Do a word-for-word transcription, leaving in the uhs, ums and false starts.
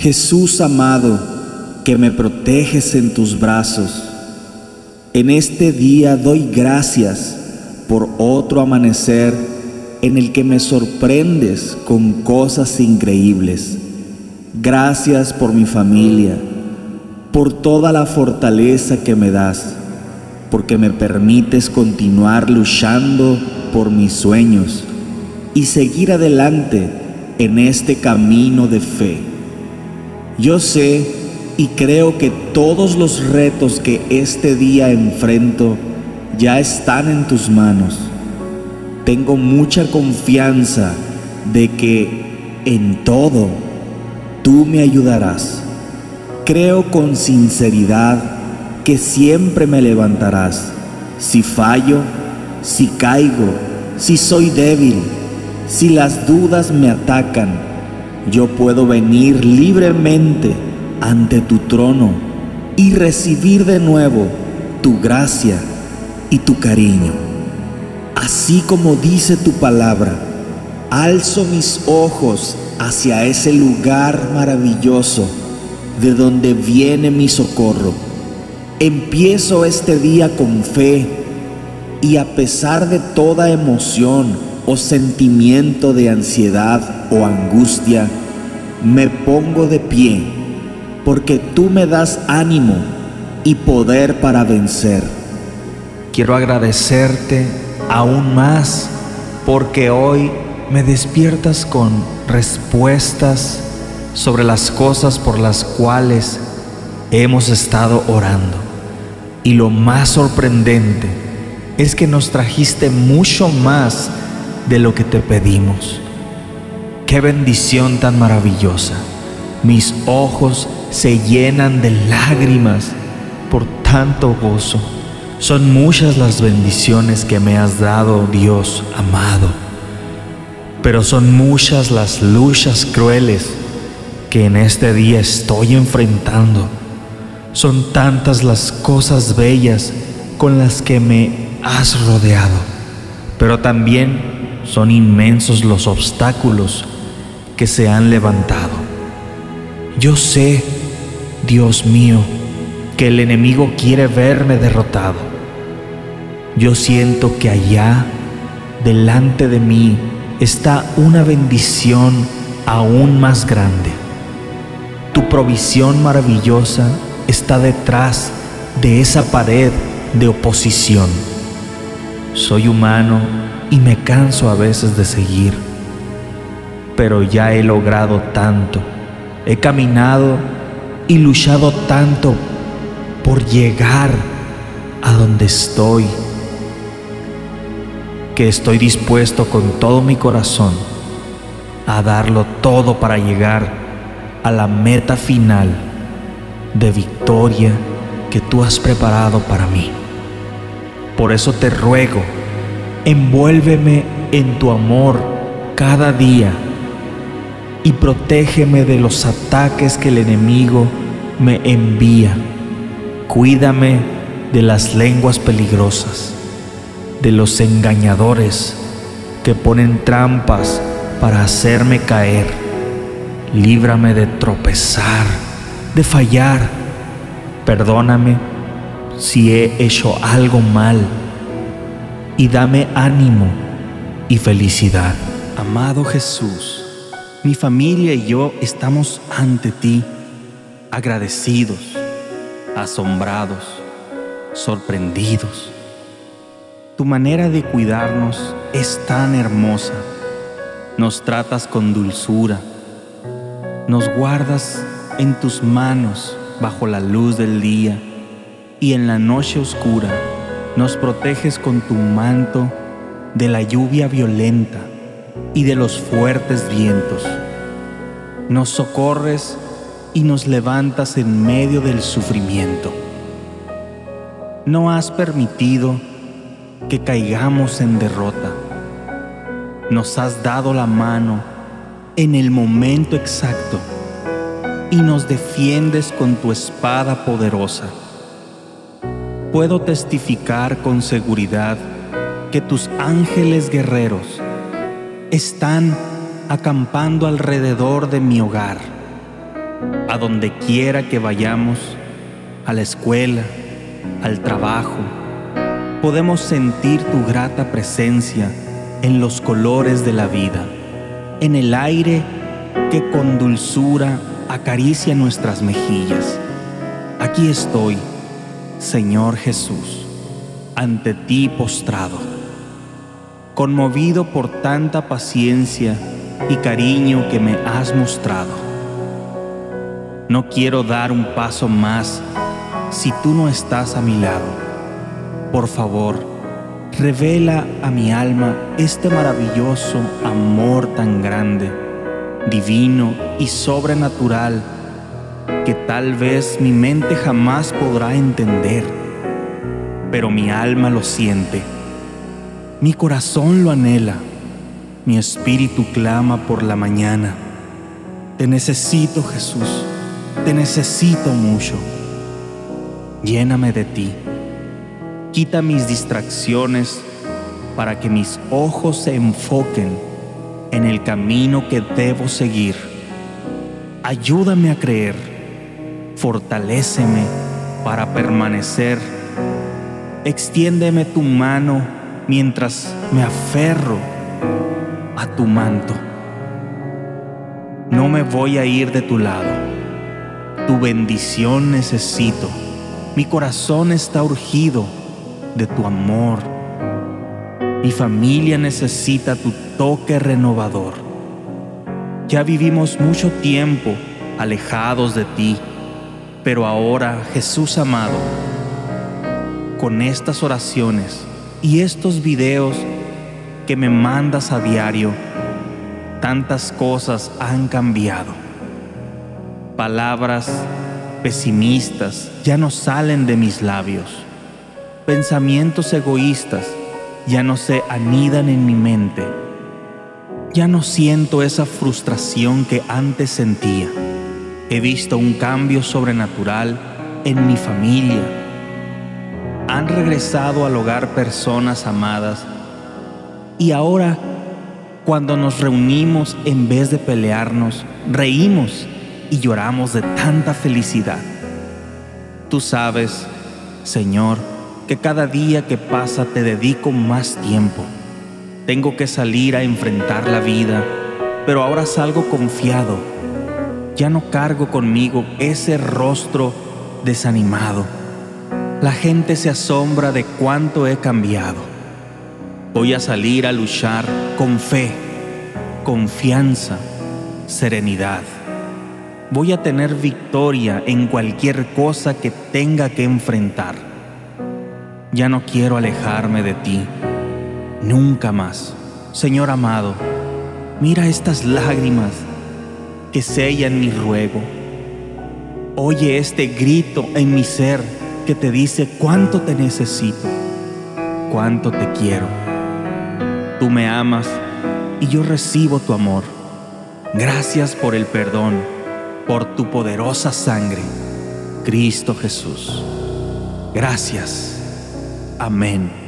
Jesús amado, que me proteges en tus brazos, en este día doy gracias por otro amanecer en el que me sorprendes con cosas increíbles. Gracias por mi familia, por toda la fortaleza que me das, porque me permites continuar luchando por mis sueños y seguir adelante en este camino de fe. Yo sé y creo que todos los retos que este día enfrento ya están en tus manos. Tengo mucha confianza de que en todo tú me ayudarás. Creo con sinceridad que siempre me levantarás. Si fallo, si caigo, si soy débil, si las dudas me atacan, yo puedo venir libremente ante tu trono y recibir de nuevo tu gracia y tu cariño. Así como dice tu palabra, alzo mis ojos hacia ese lugar maravilloso de donde viene mi socorro. Empiezo este día con fe y a pesar de toda emoción o sentimiento de ansiedad o angustia, me pongo de pie, porque tú me das ánimo y poder para vencer. Quiero agradecerte aún más, porque hoy me despiertas con respuestas sobre las cosas por las cuales hemos estado orando. Y lo más sorprendente es que nos trajiste mucho más de lo que te pedimos. Qué bendición tan maravillosa. Mis ojos se llenan de lágrimas por tanto gozo. Son muchas las bendiciones que me has dado, Dios amado, pero son muchas las luchas crueles que en este día estoy enfrentando. Son tantas las cosas bellas con las que me has rodeado, pero también son inmensos los obstáculos que se han levantado. Yo sé, Dios mío, que el enemigo quiere verme derrotado. Yo siento que allá, delante de mí, está una bendición aún más grande. Tu provisión maravillosa está detrás de esa pared de oposición. Soy humano y me canso a veces de seguir, pero ya he logrado tanto, he caminado y luchado tanto por llegar a donde estoy, que estoy dispuesto con todo mi corazón a darlo todo para llegar a la meta final de victoria que tú has preparado para mí. Por eso te ruego, envuélveme en tu amor cada día y protégeme de los ataques que el enemigo me envía. Cuídame de las lenguas peligrosas, de los engañadores que ponen trampas para hacerme caer. Líbrame de tropezar, de fallar. Perdóname si he hecho algo mal y dame ánimo y felicidad. Amado Jesús, mi familia y yo estamos ante ti, agradecidos, asombrados, sorprendidos. Tu manera de cuidarnos es tan hermosa. Nos tratas con dulzura. Nos guardas en tus manos bajo la luz del día y en la noche oscura. Nos proteges con tu manto de la lluvia violenta y de los fuertes vientos. Nos socorres y nos levantas en medio del sufrimiento. No has permitido que caigamos en derrota. Nos has dado la mano en el momento exacto y nos defiendes con tu espada poderosa. Puedo testificar con seguridad que tus ángeles guerreros están acampando alrededor de mi hogar, a donde quiera que vayamos, a la escuela, al trabajo, podemos sentir tu grata presencia en los colores de la vida, en el aire que con dulzura acaricia nuestras mejillas. Aquí estoy, Señor Jesús, ante ti postrado, conmovido por tanta paciencia y cariño que me has mostrado. No quiero dar un paso más si tú no estás a mi lado. Por favor, revela a mi alma este maravilloso amor tan grande, divino y sobrenatural, que tal vez mi mente jamás podrá entender, pero mi alma lo siente, mi corazón lo anhela, mi espíritu clama por la mañana. Te necesito, Jesús, te necesito mucho. Lléname de ti, quita mis distracciones para que mis ojos se enfoquen en el camino que debo seguir. Ayúdame a creer, fortaléceme para permanecer. Extiéndeme tu mano mientras me aferro a tu manto. No me voy a ir de tu lado, tu bendición necesito. Mi corazón está urgido de tu amor. Mi familia necesita tu toque renovador. Ya vivimos mucho tiempo alejados de ti, pero ahora, Jesús amado, con estas oraciones y estos videos que me mandas a diario, tantas cosas han cambiado. Palabras pesimistas ya no salen de mis labios. Pensamientos egoístas ya no se anidan en mi mente. Ya no siento esa frustración que antes sentía. He visto un cambio sobrenatural en mi familia. Han regresado al hogar personas amadas, y ahora, cuando nos reunimos, en vez de pelearnos, reímos y lloramos de tanta felicidad. Tú sabes, Señor, que cada día que pasa te dedico más tiempo. Tengo que salir a enfrentar la vida, pero ahora salgo confiado. Ya no cargo conmigo ese rostro desanimado. La gente se asombra de cuánto he cambiado. Voy a salir a luchar con fe, confianza, serenidad. Voy a tener victoria en cualquier cosa que tenga que enfrentar. Ya no quiero alejarme de ti, nunca más. Señor amado, mira estas lágrimas que sellan mi ruego. Oye este grito en mi ser que te dice cuánto te necesito, cuánto te quiero. Tú me amas y yo recibo tu amor. Gracias por el perdón, por tu poderosa sangre, Cristo Jesús. Gracias. Amén.